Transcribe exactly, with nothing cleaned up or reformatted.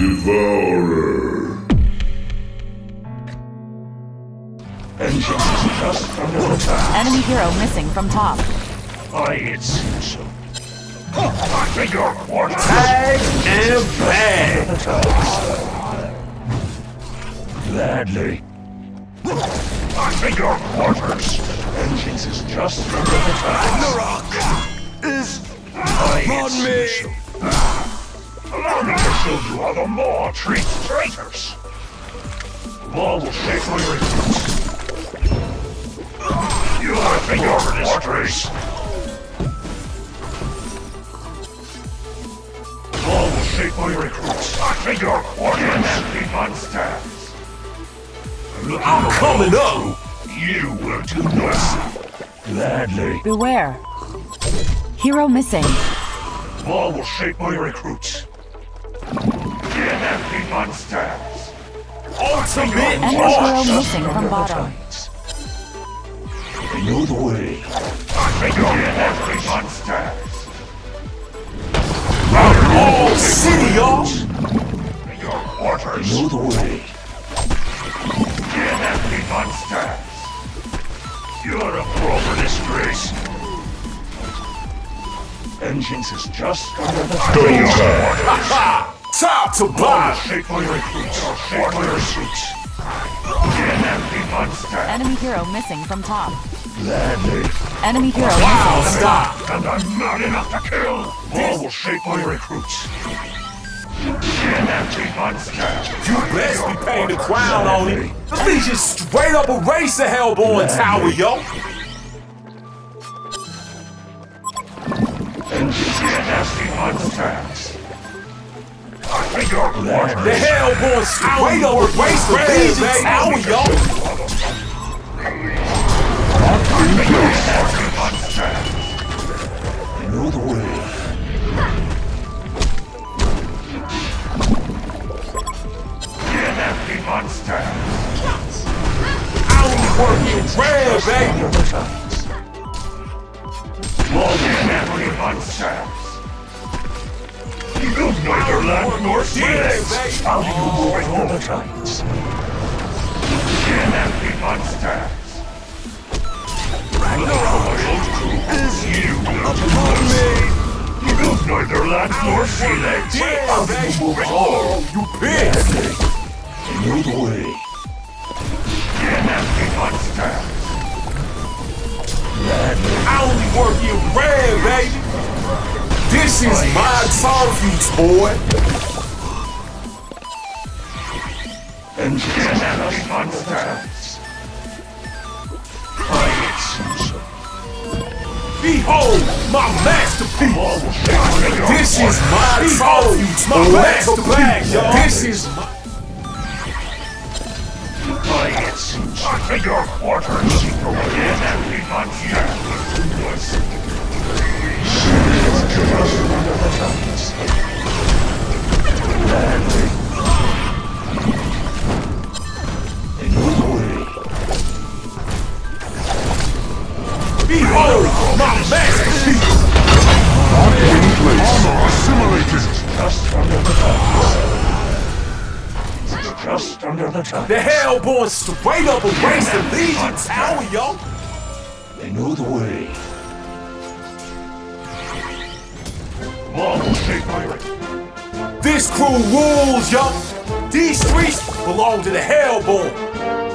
Devourer. Vengeance just from the past. Enemy hero missing from top. I it seems so. I beg your pardon. I am bad. Gladly. I beg your quarters. Vengeance is just from the past. Ragnarok is upon me. So. Allow me to show you how the law treats traitors. The law will shake my reasons. You have been your disgrace. The law will shake my recruits. I think your audience needs my staff. I'm coming up. You will do nothing. Gladly. Beware. Hero missing. The law will shake my recruits. You have been my staff. Ultimate hero missing from bottom. I know the way. I think you're every monster. Round all city, y'all! Your orders. I know the way. Get every monster. You're a proper disgrace. Vengeance is just under the your orders. Time to buy! Shake my recruits. Shake my recruits. Get every monster. Enemy hero missing from top. Gladly. Enemy hero. Wow, stop! And I'm not enough to kill! War will shake my recruits. An empty monster. You best be paying the crown on it. Let me just straight up erase the Hellborn Tower, yo! And she's an empty monster. I think you're glad. The Hellborn straight up erase the Legion Tower, yo! I know the way. Get empty monster. I'll work you rare, baby. More than empty monster. You neither land nor seas. How do you break all the times? Get empty monster. Ragnarok is you upon me. You build neither land nor sea legs. How do you move at all? You bitch! I know the way. An empty monster. I only work in red, baby. This is my target, boy. And an empty monster. Behold, my masterpiece! This is my masterpiece! My masterpiece! This is my... I think your quarters are an empty monster. Behold, my masterpiece! Armor assimilated! Just under the times. Just under the times. The Hellborn straight up erased the Legion Tower, yo! They know the way. Long shape pirate. This crew rules, yo! These streets belong to the Hellborn!